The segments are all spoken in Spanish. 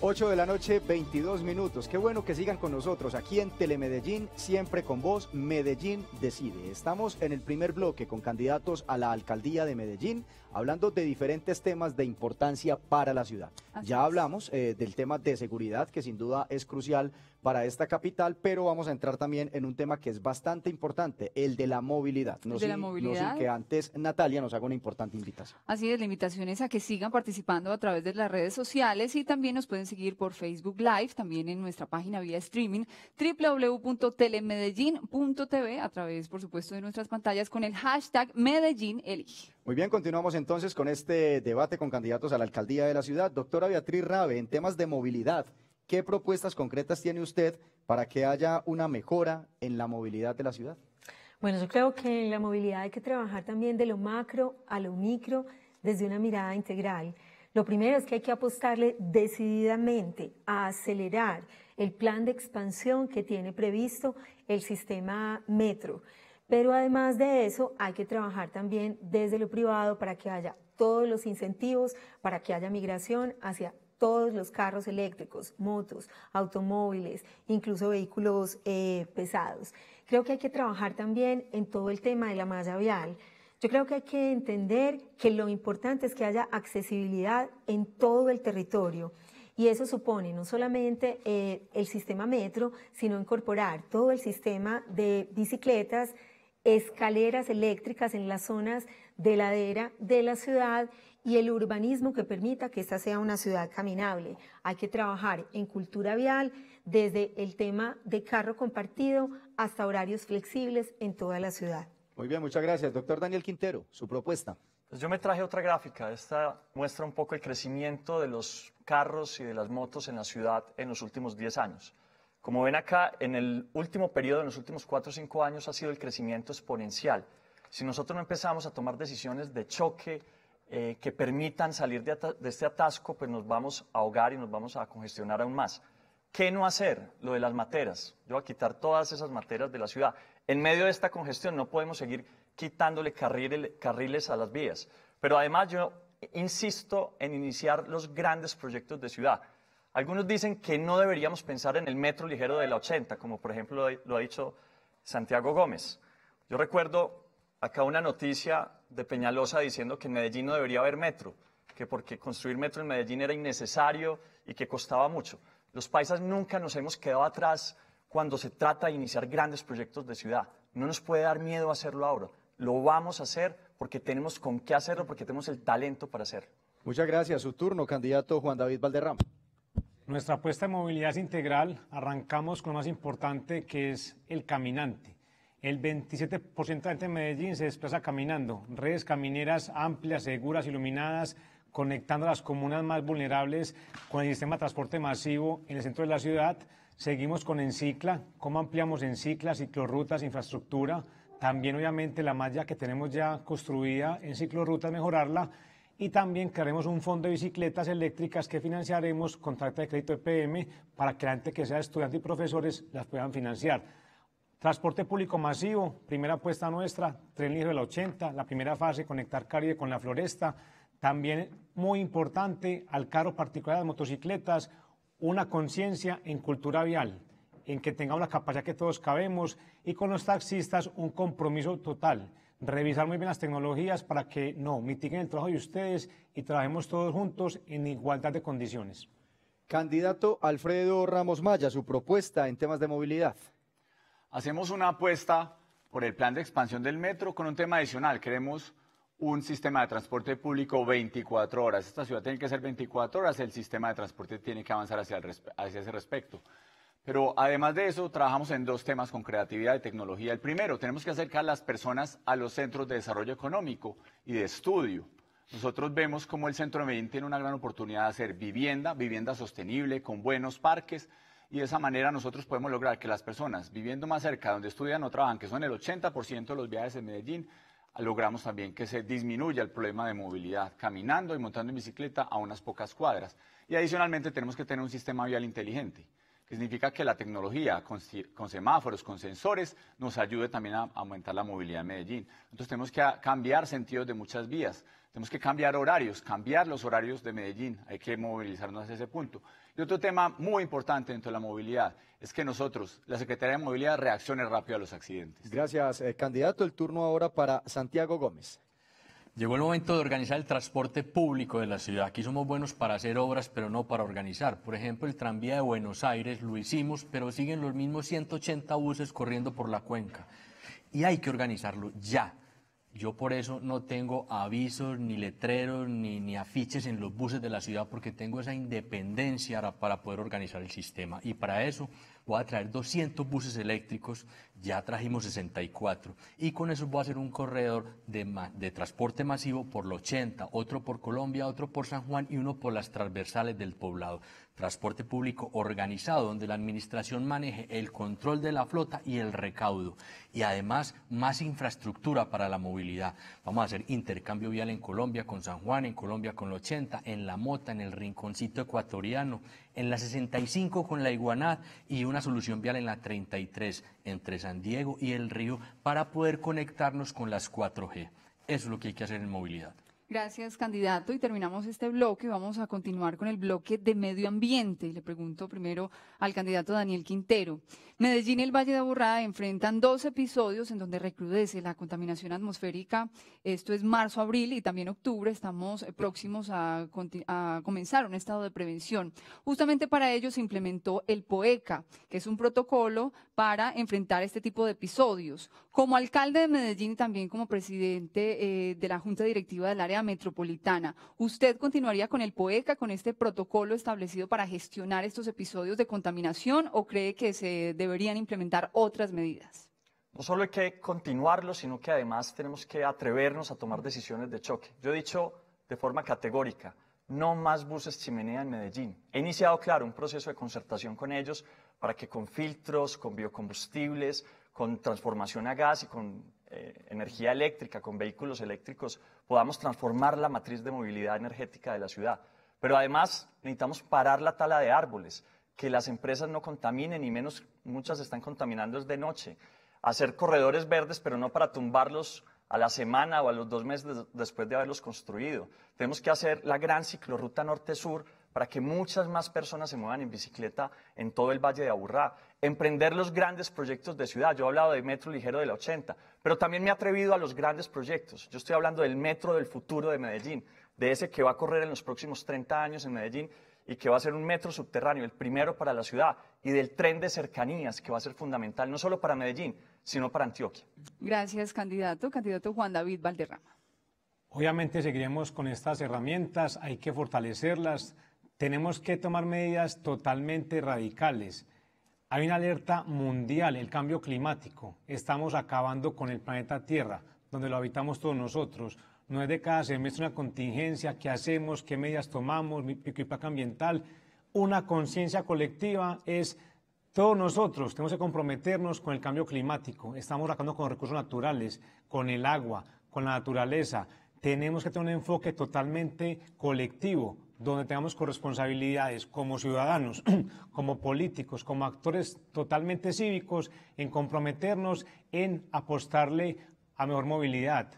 8:22 p.m. Qué bueno que sigan con nosotros aquí en Telemedellín, siempre con vos, Medellín Decide. Estamos en el primer bloque con candidatos a la Alcaldía de Medellín, hablando de diferentes temas de importancia para la ciudad. Ya hablamos del tema de seguridad, que sin duda es crucial para esta capital, pero vamos a entrar también en un tema que es bastante importante, el de la movilidad. No sin que antes Natalia nos haga una importante invitación. Así es, la invitación es a que sigan participando a través de las redes sociales y también nos pueden seguir por Facebook Live, también en nuestra página vía streaming www.telemedellin.tv, a través, por supuesto, de nuestras pantallas con el hashtag Medellín Elige. Muy bien, continuamos entonces con este debate con candidatos a la Alcaldía de la ciudad. Doctora Beatriz Rave, en temas de movilidad, ¿qué propuestas concretas tiene usted para que haya una mejora en la movilidad de la ciudad? Bueno, yo creo que en la movilidad hay que trabajar también de lo macro a lo micro desde una mirada integral. Lo primero es que hay que apostarle decididamente a acelerar el plan de expansión que tiene previsto el sistema metro. Pero además de eso, hay que trabajar también desde lo privado para que haya todos los incentivos, para que haya migración hacia todos los carros eléctricos, motos, automóviles, incluso vehículos pesados. Creo que hay que trabajar también en todo el tema de la malla vial. Yo creo que hay que entender que lo importante es que haya accesibilidad en todo el territorio. Y eso supone no solamente el sistema metro, sino incorporar todo el sistema de bicicletas, escaleras eléctricas en las zonas de ladera de la ciudad y el urbanismo que permita que esta sea una ciudad caminable. Hay que trabajar en cultura vial desde el tema de carro compartido hasta horarios flexibles en toda la ciudad. Muy bien, muchas gracias. Doctor Daniel Quintero, su propuesta. Pues yo me traje otra gráfica. Esta muestra un poco el crecimiento de los carros y de las motos en la ciudad en los últimos 10 años. Como ven acá, en el último periodo, en los últimos 4 o 5 años, ha sido el crecimiento exponencial. Si nosotros no empezamos a tomar decisiones de choque que permitan salir de este atasco, pues nos vamos a ahogar y nos vamos a congestionar aún más. ¿Qué no hacer? Lo de las materas. Yo voy a quitar todas esas materas de la ciudad. En medio de esta congestión no podemos seguir quitándole carriles a las vías. Pero además yo insisto en iniciar los grandes proyectos de ciudad. Algunos dicen que no deberíamos pensar en el metro ligero de la 80, como por ejemplo lo ha dicho Santiago Gómez. Yo recuerdo acá una noticia de Peñalosa diciendo que en Medellín no debería haber metro, que porque construir metro en Medellín era innecesario y que costaba mucho. Los paisas nunca nos hemos quedado atrás cuando se trata de iniciar grandes proyectos de ciudad. No nos puede dar miedo hacerlo ahora. Lo vamos a hacer porque tenemos con qué hacerlo, porque tenemos el talento para hacerlo. Muchas gracias. Su turno, candidato Juan David Valderrama. Nuestra apuesta de movilidad es integral. Arrancamos con lo más importante, que es el caminante. El 27% de la gente de Medellín se desplaza caminando. Redes camineras amplias, seguras, iluminadas, conectando a las comunas más vulnerables con el sistema de transporte masivo en el centro de la ciudad. Seguimos con Encicla, cómo ampliamos Encicla, ciclorrutas, infraestructura. También, obviamente, la malla que tenemos ya construida en ciclorrutas, mejorarla. Y también crearemos un fondo de bicicletas eléctricas que financiaremos con tarjeta de crédito EPM para que la gente que sea estudiante y profesores las puedan financiar. Transporte público masivo, primera apuesta nuestra, tren ligero de la 80, la primera fase, conectar Caribe con la Floresta. También, muy importante, al carro particular de las motocicletas, una conciencia en cultura vial, en que tengamos la capacidad que todos cabemos, y con los taxistas un compromiso total. Revisar muy bien las tecnologías para que no mitiguen el trabajo de ustedes y trabajemos todos juntos en igualdad de condiciones. Candidato Alfredo Ramos Maya, su propuesta en temas de movilidad. Hacemos una apuesta por el plan de expansión del metro con un tema adicional. Queremos un sistema de transporte público 24 horas. Esta ciudad tiene que ser 24 horas, el sistema de transporte tiene que avanzar hacia ese respecto. Pero además de eso, trabajamos en dos temas con creatividad y tecnología. El primero, tenemos que acercar a las personas a los centros de desarrollo económico y de estudio. Nosotros vemos cómo el centro de Medellín tiene una gran oportunidad de hacer vivienda, vivienda sostenible, con buenos parques, y de esa manera nosotros podemos lograr que las personas viviendo más cerca, donde estudian o trabajan, que son el 80% de los viajes en Medellín, logramos también que se disminuya el problema de movilidad caminando y montando en bicicleta a unas pocas cuadras. Y adicionalmente tenemos que tener un sistema vial inteligente. que significa que la tecnología con semáforos, con sensores, nos ayude también a aumentar la movilidad en Medellín. Entonces tenemos que cambiar sentidos de muchas vías, tenemos que cambiar horarios, cambiar los horarios de Medellín, hay que movilizarnos hacia ese punto. Y otro tema muy importante dentro de la movilidad es que nosotros, la Secretaría de Movilidad, reaccione rápido a los accidentes. Gracias, candidato. El turno ahora para Santiago Gómez. Llegó el momento de organizar el transporte público de la ciudad. Aquí somos buenos para hacer obras, pero no para organizar. Por ejemplo, el tranvía de Buenos Aires lo hicimos, pero siguen los mismos 180 buses corriendo por la cuenca. Y hay que organizarlo ya. Yo por eso no tengo avisos, ni letreros, ni afiches en los buses de la ciudad, porque tengo esa independencia para poder organizar el sistema. Y para eso voy a traer 200 buses eléctricos, ya trajimos 64. Y con eso voy a hacer un corredor de transporte masivo por la 80, otro por Colombia, otro por San Juan y uno por las transversales del poblado. Transporte público organizado, donde la administración maneje el control de la flota y el recaudo. Y además, más infraestructura para la movilidad. Vamos a hacer intercambio vial en Colombia con San Juan, en Colombia con la 80, en La Mota, en el Rinconcito Ecuatoriano, en la 65 con la Iguaná y una solución vial en la 33, entre San Diego y El Río, para poder conectarnos con las 4G. Eso es lo que hay que hacer en movilidad. Gracias, candidato. Y terminamos este bloque y vamos a continuar con el bloque de medio ambiente. Le pregunto primero al candidato Daniel Quintero. Medellín y el Valle de Aburrá enfrentan dos episodios en donde recrudece la contaminación atmosférica. Esto es marzo, abril y también octubre. Estamos próximos a comenzar un estado de prevención. Justamente para ello se implementó el POECA, que es un protocolo para enfrentar este tipo de episodios. Como alcalde de Medellín y también como presidente de la Junta Directiva del Área Metropolitana, ¿usted continuaría con el POECA, con este protocolo establecido para gestionar estos episodios de contaminación, o cree que se deberían implementar otras medidas? No solo hay que continuarlo, sino que además tenemos que atrevernos a tomar decisiones de choque. Yo he dicho de forma categórica, no más buses chimenea en Medellín. He iniciado, claro, un proceso de concertación con ellos para que con filtros, con biocombustibles, con transformación a gas y con energía eléctrica, con vehículos eléctricos, podamos transformar la matriz de movilidad energética de la ciudad. Pero además necesitamos parar la tala de árboles, que las empresas no contaminen, y menos, muchas están contaminando de noche. Hacer corredores verdes, pero no para tumbarlos a la semana o a los 2 meses después de haberlos construido. Tenemos que hacer la gran ciclorruta norte-sur para que muchas más personas se muevan en bicicleta en todo el Valle de Aburrá. Emprender los grandes proyectos de ciudad. Yo he hablado de metro ligero de la 80, pero también me he atrevido a los grandes proyectos. Yo estoy hablando del metro del futuro de Medellín, de ese que va a correr en los próximos 30 años en Medellín y que va a ser un metro subterráneo, el primero para la ciudad, y del tren de cercanías, que va a ser fundamental no solo para Medellín, sino para Antioquia. Gracias, candidato. Candidato Juan David Valderrama. Obviamente seguiremos con estas herramientas, hay que fortalecerlas, tenemos que tomar medidas totalmente radicales. Hay una alerta mundial, el cambio climático. Estamos acabando con el planeta Tierra, donde lo habitamos todos nosotros. No es de cada semestre una contingencia, qué hacemos, qué medidas tomamos, mi pico ambiental. Una conciencia colectiva es todos nosotros. Tenemos que comprometernos con el cambio climático. Estamos acabando con los recursos naturales, con el agua, con la naturaleza. Tenemos que tener un enfoque totalmente colectivo, donde tengamos corresponsabilidades como ciudadanos, como políticos, como actores totalmente cívicos, en comprometernos en apostarle a mejor movilidad,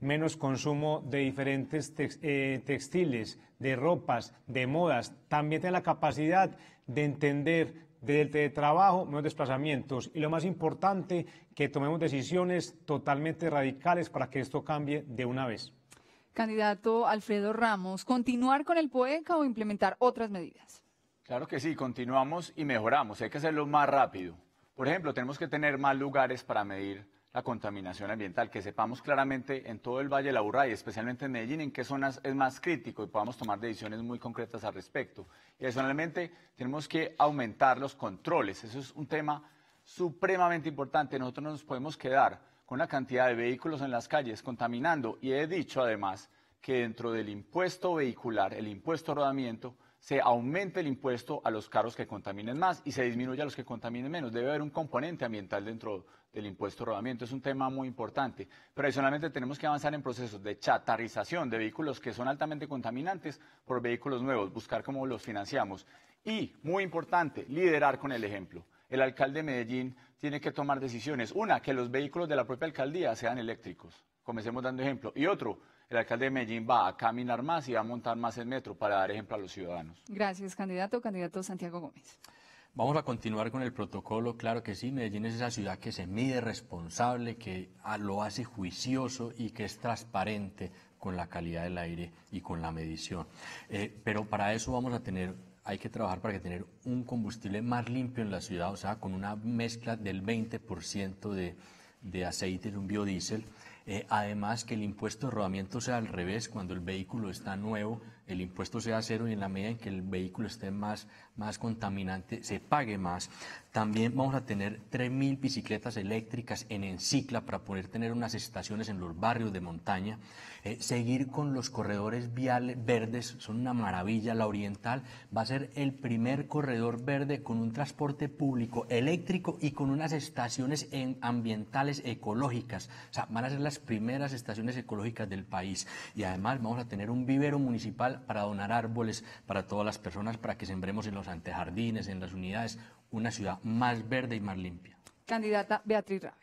menos consumo de diferentes textiles, de ropas, de modas. También tener la capacidad de entender del teletrabajo, menos desplazamientos. Y lo más importante, que tomemos decisiones totalmente radicales para que esto cambie de una vez. Candidato Alfredo Ramos, ¿continuar con el POECA o implementar otras medidas? Claro que sí, continuamos y mejoramos, hay que hacerlo más rápido. Por ejemplo, tenemos que tener más lugares para medir la contaminación ambiental, que sepamos claramente en todo el Valle del Aburrá y especialmente en Medellín en qué zonas es más crítico y podamos tomar decisiones muy concretas al respecto. Y adicionalmente tenemos que aumentar los controles, eso es un tema supremamente importante, nosotros no nos podemos quedar con la cantidad de vehículos en las calles contaminando. Y he dicho además que dentro del impuesto vehicular, el impuesto a rodamiento, se aumente el impuesto a los carros que contaminen más y se disminuya a los que contaminen menos. Debe haber un componente ambiental dentro del impuesto de rodamiento, es un tema muy importante. Pero adicionalmente tenemos que avanzar en procesos de chatarrización de vehículos que son altamente contaminantes por vehículos nuevos, buscar cómo los financiamos. Y, muy importante, liderar con el ejemplo. El alcalde de Medellín tiene que tomar decisiones. Una, que los vehículos de la propia alcaldía sean eléctricos. Comencemos dando ejemplo. Y otro, el alcalde de Medellín va a caminar más y va a montar más el metro para dar ejemplo a los ciudadanos. Gracias, candidato. Candidato Santiago Gómez. Vamos a continuar con el protocolo. Claro que sí, Medellín es esa ciudad que se mide responsable, que lo hace juicioso y que es transparente con la calidad del aire y con la medición. Pero para eso vamos a tener... Hay que trabajar para tener un combustible más limpio en la ciudad, o sea, con una mezcla del 20% de aceite en un biodiesel. Además, que el impuesto de rodamiento sea al revés, cuando el vehículo está nuevo, el impuesto sea cero y en la medida en que el vehículo esté más contaminante, se pague más. También vamos a tener 3.000 bicicletas eléctricas en Encicla para poder tener unas estaciones en los barrios de montaña. Seguir con los corredores viales verdes, son una maravilla. La Oriental va a ser el primer corredor verde con un transporte público eléctrico y con unas estaciones ambientales ecológicas. O sea, van a ser las primeras estaciones ecológicas del país. Y además vamos a tener un vivero municipal para donar árboles para todas las personas, para que sembremos en los antejardines, en las unidades, una ciudad más verde y más limpia. Candidata Beatriz Rave.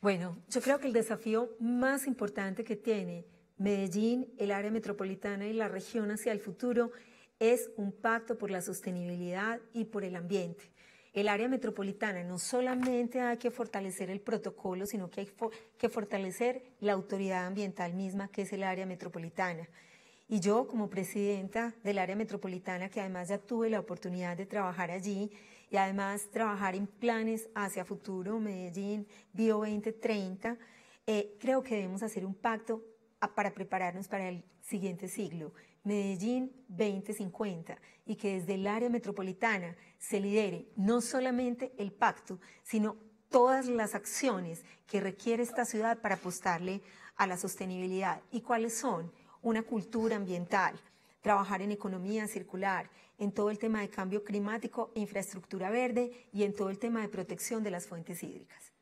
Bueno, yo creo que el desafío más importante que tiene Medellín, el área metropolitana y la región hacia el futuro es un pacto por la sostenibilidad y por el ambiente. El área metropolitana no solamente hay que fortalecer el protocolo, sino que hay que fortalecer la autoridad ambiental misma, que es el área metropolitana. Y yo, como presidenta del área metropolitana, que además ya tuve la oportunidad de trabajar allí y además trabajar en planes hacia futuro, Medellín, Bio 2030, creo que debemos hacer un pacto para prepararnos para el siguiente siglo, Medellín 2050, y que desde el área metropolitana se lidere no solamente el pacto, sino todas las acciones que requiere esta ciudad para apostarle a la sostenibilidad. ¿Y cuáles son? Una cultura ambiental, trabajar en economía circular, en todo el tema de cambio climático, infraestructura verde y en todo el tema de protección de las fuentes hídricas.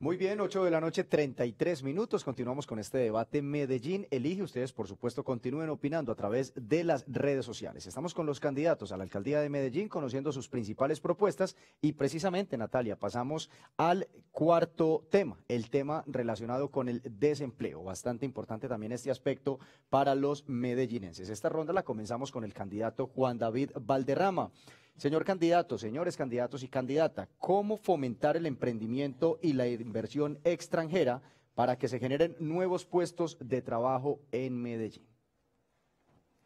Muy bien, 8:33 p.m. Continuamos con este debate. Medellín Elige. Ustedes, por supuesto, continúen opinando a través de las redes sociales. Estamos con los candidatos a la alcaldía de Medellín, conociendo sus principales propuestas. Y precisamente, Natalia, pasamos al cuarto tema, el tema relacionado con el desempleo. Bastante importante también este aspecto para los medellinenses. Esta ronda la comenzamos con el candidato Juan David Valderrama. Señor candidato, señores candidatos y candidata, ¿cómo fomentar el emprendimiento y la inversión extranjera para que se generen nuevos puestos de trabajo en Medellín?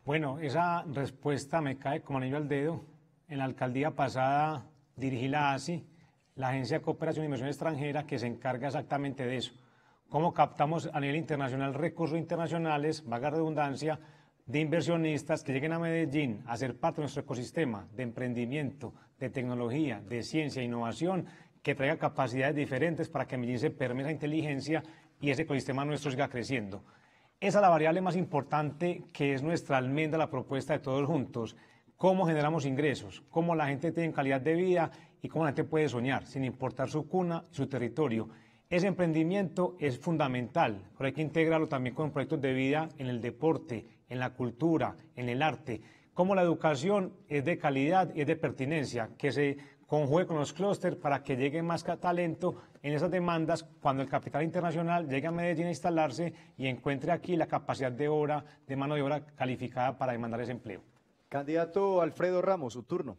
Bueno, esa respuesta me cae como anillo al dedo. En la alcaldía pasada dirigí la ASI, la Agencia de Cooperación e Inversión Extranjera, que se encarga exactamente de eso. ¿Cómo captamos a nivel internacional recursos internacionales, valga la redundancia, de inversionistas que lleguen a Medellín a ser parte de nuestro ecosistema de emprendimiento, de tecnología, de ciencia e innovación, que traiga capacidades diferentes para que Medellín se permee esa inteligencia y ese ecosistema nuestro siga creciendo? Esa es la variable más importante, que es nuestra almendra, la propuesta de todos juntos. Cómo generamos ingresos, cómo la gente tiene calidad de vida y cómo la gente puede soñar, sin importar su cuna y su territorio. Ese emprendimiento es fundamental, pero hay que integrarlo también con proyectos de vida en el deporte, en la cultura, en el arte. Como la educación es de calidad y es de pertinencia, que se conjugue con los clústeres para que llegue más talento en esas demandas cuando el capital internacional llegue a Medellín a instalarse y encuentre aquí la capacidad de obra, de mano de obra calificada para demandar ese empleo. Candidato Alfredo Ramos, su turno.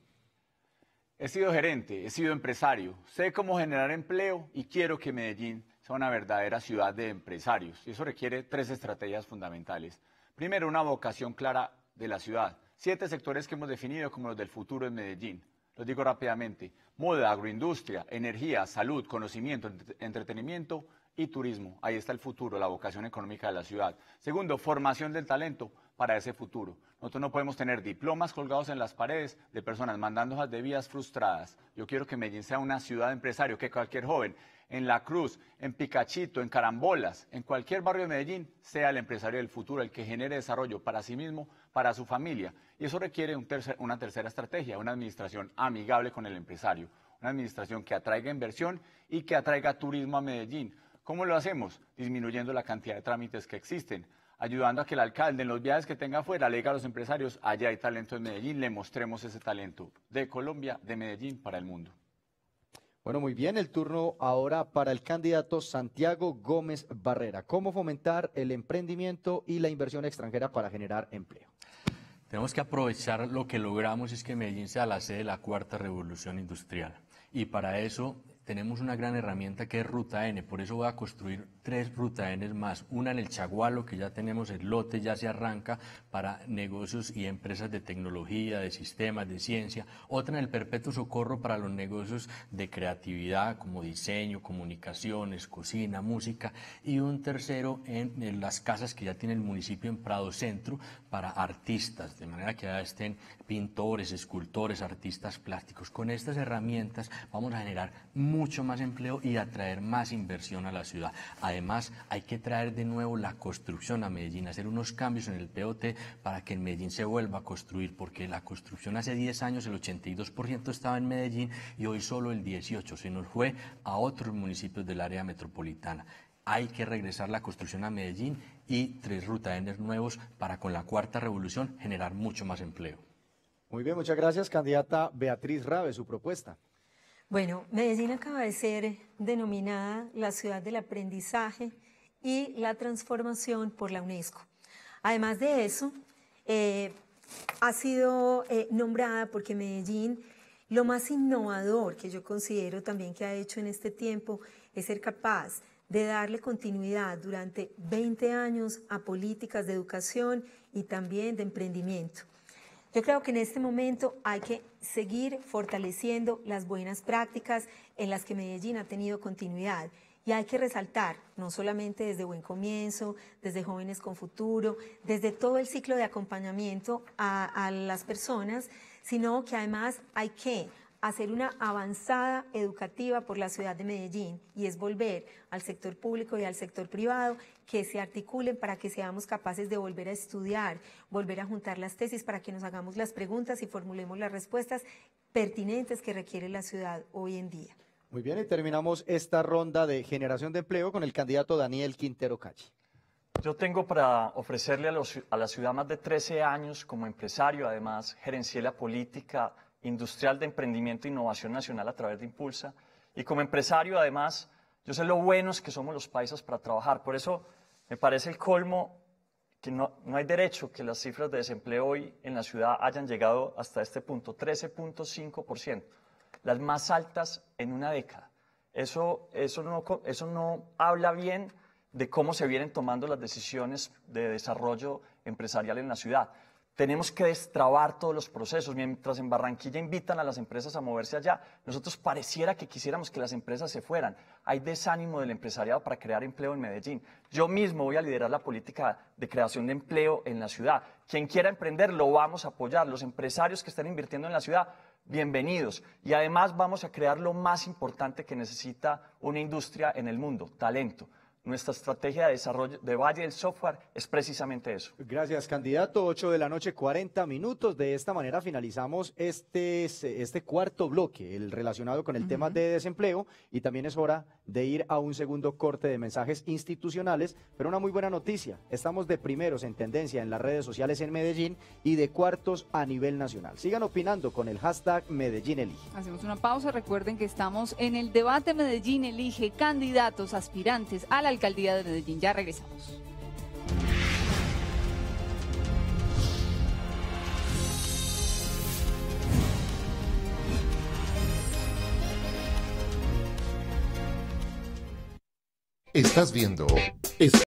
He sido gerente, he sido empresario, sé cómo generar empleo y quiero que Medellín sea una verdadera ciudad de empresarios. Y eso requiere 3 estrategias fundamentales. Primero, una vocación clara de la ciudad. 7 sectores que hemos definido como los del futuro en Medellín. Los digo rápidamente: moda, agroindustria, energía, salud, conocimiento, entretenimiento y turismo. Ahí está el futuro, la vocación económica de la ciudad. Segundo, formación del talento para ese futuro. Nosotros no podemos tener diplomas colgados en las paredes de personas mandando hojas de vías frustradas. Yo quiero que Medellín sea una ciudad de empresarios, que cualquier joven en La Cruz, en Picachito, en Carambolas, en cualquier barrio de Medellín, sea el empresario del futuro, el que genere desarrollo para sí mismo, para su familia. Y eso requiere una tercera estrategia, una administración amigable con el empresario, una administración que atraiga inversión y que atraiga turismo a Medellín. ¿Cómo lo hacemos? Disminuyendo la cantidad de trámites que existen, ayudando a que el alcalde en los viajes que tenga afuera le diga a los empresarios, allá hay talento en Medellín, le mostremos ese talento de Colombia, de Medellín para el mundo. Bueno, muy bien, el turno ahora para el candidato Santiago Gómez Barrera. ¿Cómo fomentar el emprendimiento y la inversión extranjera para generar empleo? Tenemos que aprovechar lo que logramos, es que Medellín sea la sede de la cuarta revolución industrial. Y para eso tenemos una gran herramienta que es Ruta N, por eso voy a construir 3 Ruta N más, una en el Chagualo, que ya tenemos el lote, ya se arranca para negocios y empresas de tecnología, de sistemas, de ciencia, otra en el Perpetuo Socorro para los negocios de creatividad, como diseño, comunicaciones, cocina, música, y un tercero en las casas que ya tiene el municipio en Prado Centro para artistas, de manera que ya estén pintores, escultores, artistas plásticos. Con estas herramientas vamos a generar mucho más empleo y atraer más inversión a la ciudad. Además, hay que traer de nuevo la construcción a Medellín, hacer unos cambios en el POT para que en Medellín se vuelva a construir, porque la construcción hace 10 años el 82% estaba en Medellín y hoy solo el 18%, se nos fue a otros municipios del área metropolitana. Hay que regresar la construcción a Medellín y 3 Ruta N nuevos para con la cuarta revolución generar mucho más empleo. Muy bien, muchas gracias, candidata Beatriz Rave, su propuesta. Bueno, Medellín acaba de ser denominada la ciudad del aprendizaje y la transformación por la UNESCO. Además de eso, ha sido nombrada porque Medellín, lo más innovador que yo considero también que ha hecho en este tiempo, es ser capaz de darle continuidad durante 20 años a políticas de educación y también de emprendimiento. Yo creo que en este momento hay que seguir fortaleciendo las buenas prácticas en las que Medellín ha tenido continuidad y hay que resaltar, no solamente desde Buen Comienzo, desde Jóvenes con Futuro, desde todo el ciclo de acompañamiento a las personas, sino que además hay que hacer una avanzada educativa por la ciudad de Medellín y es volver al sector público y al sector privado que se articulen para que seamos capaces de volver a estudiar, volver a juntar las tesis para que nos hagamos las preguntas y formulemos las respuestas pertinentes que requiere la ciudad hoy en día. Muy bien, y terminamos esta ronda de generación de empleo con el candidato Daniel Quintero Calle. Yo tengo para ofrecerle a la ciudad más de 13 años como empresario, además gerencié la política industrial de emprendimiento e innovación nacional a través de Impulsa, y como empresario además yo sé lo buenos que somos los paisas para trabajar, por eso me parece el colmo que no hay derecho que las cifras de desempleo hoy en la ciudad hayan llegado hasta este punto, 13.5%, las más altas en una década. Eso no habla bien de cómo se vienen tomando las decisiones de desarrollo empresarial en la ciudad. Tenemos que destrabar todos los procesos. Mientras en Barranquilla invitan a las empresas a moverse allá, nosotros pareciera que quisiéramos que las empresas se fueran. Hay desánimo del empresariado para crear empleo en Medellín. Yo mismo voy a liderar la política de creación de empleo en la ciudad. Quien quiera emprender lo vamos a apoyar. Los empresarios que están invirtiendo en la ciudad, bienvenidos. Y además vamos a crear lo más importante que necesita una industria en el mundo, talento. Nuestra estrategia de desarrollo de Valle del Software es precisamente eso. Gracias, candidato. 8:40 p.m. De esta manera finalizamos este cuarto bloque, el relacionado con el tema de desempleo, y también es hora de ir a un segundo corte de mensajes institucionales, pero una muy buena noticia. Estamos de primeros en tendencia en las redes sociales en Medellín y de cuartos a nivel nacional. Sigan opinando con el hashtag Medellín Elige. Hacemos una pausa. Recuerden que estamos en el debate Medellín Elige, candidatos, aspirantes a la Alcaldía de Medellín. Ya regresamos. Estás viendo...